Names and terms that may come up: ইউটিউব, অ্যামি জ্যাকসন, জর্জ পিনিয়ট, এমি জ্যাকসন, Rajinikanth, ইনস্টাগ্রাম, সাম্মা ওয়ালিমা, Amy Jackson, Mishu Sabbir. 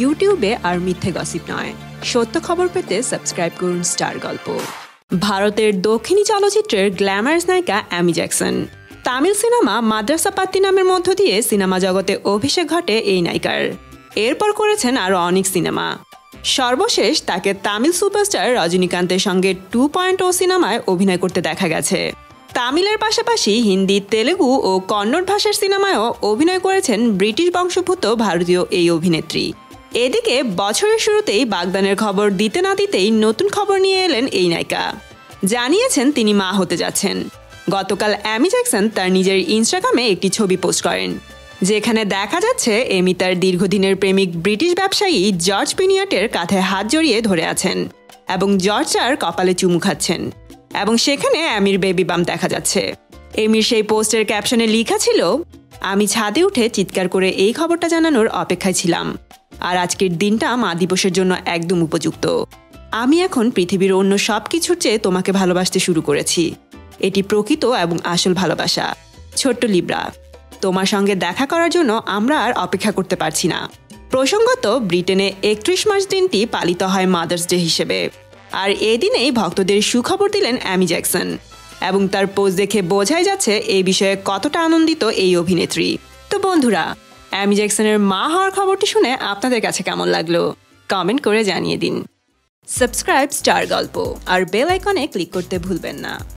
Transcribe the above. ইউটিউবে আর মিথ্যে গসিপ নয়, সত্য খবর পেতে সাবস্ক্রাইব করুন স্টার গল্প। ভারতের দক্ষিণী চলচ্চিত্রের গ্ল্যামারাস নায়িকা অ্যামি জ্যাকসন। Tamil cinema Madrasapattinam নামের মধ্য দিয়ে সিনেমা জগতে অভিষেক ঘটে এই নায়িকার। এরপর করেছেন আরও অনেক সিনেমা। সর্বশেষ তাকে তামিল সুপারস্টার রজনীকান্তের সঙ্গে 2.0 সিনেমায় অভিনয় করতে দেখা গেছে। তামিলের পাশাপাশি হিন্দি, তেলেগু ও কন্নড় ভাষার সিনেমায়ও অভিনয় করেছেন ব্রিটিশ বংশোদ্ভূত ভারতীয় এই অভিনেত্রী। এদিকে বছরের শুরুতেই বাগদানের খবর দিতে না দিতেই নতুন খবর নিয়ে এলেন এই নায়িকা। জানিয়েছেন তিনি মা হতে যাচ্ছেন। গতকাল অ্যামি জ্যাকসন তার নিজের ইনস্টাগ্রামে একটি ছবি পোস্ট করেন, যেখানে দেখা যাচ্ছে এমি তার দীর্ঘদিনের প্রেমিক ব্রিটিশ ব্যবসায়ী জর্জ পিনিয়টের কাঁধে হাত জড়িয়ে ধরে আছেন এবং জর্জ তার কপালে চুমু খাচ্ছেন এবং সেখানে অ্যামির বেবি বাম দেখা যাচ্ছে। এমির সেই পোস্টের ক্যাপশনে লেখা ছিল, আমি ছাদে উঠে চিৎকার করে এই খবরটা জানানোর অপেক্ষায় ছিলাম, আর আজকের দিনটা মা দিবসের জন্য একদম উপযুক্ত। আমি এখন পৃথিবীর অন্য সব কিছুর চেয়ে তোমাকে ভালোবাসতে শুরু করেছি। এটি প্রকৃত এবং আসল ভালোবাসা। ছোট্ট লিব্রা, তোমার সঙ্গে দেখা করার জন্য আমরা আর অপেক্ষা করতে পারছি না। প্রসঙ্গত ব্রিটেনে 31 মার্চ দিনটি পালিত হয় মাদার্স ডে হিসেবে, আর এদিনেই ভক্তদের সুখবর দিলেন অ্যামি জ্যাকসন। এবং তার পোস্ট দেখে বোঝাই যাচ্ছে এই বিষয়ে কতটা আনন্দিত এই অভিনেত্রী। তো বন্ধুরা, অ্যামি জ্যাকসনের মা হওয়ার খবরটি শুনে আপনাদের কাছে কেমন লাগলো কমেন্ট করে জানিয়ে দিন। সাবস্ক্রাইব স্টার গল্প আর বেল আইকনে ক্লিক করতে ভুলবেন না।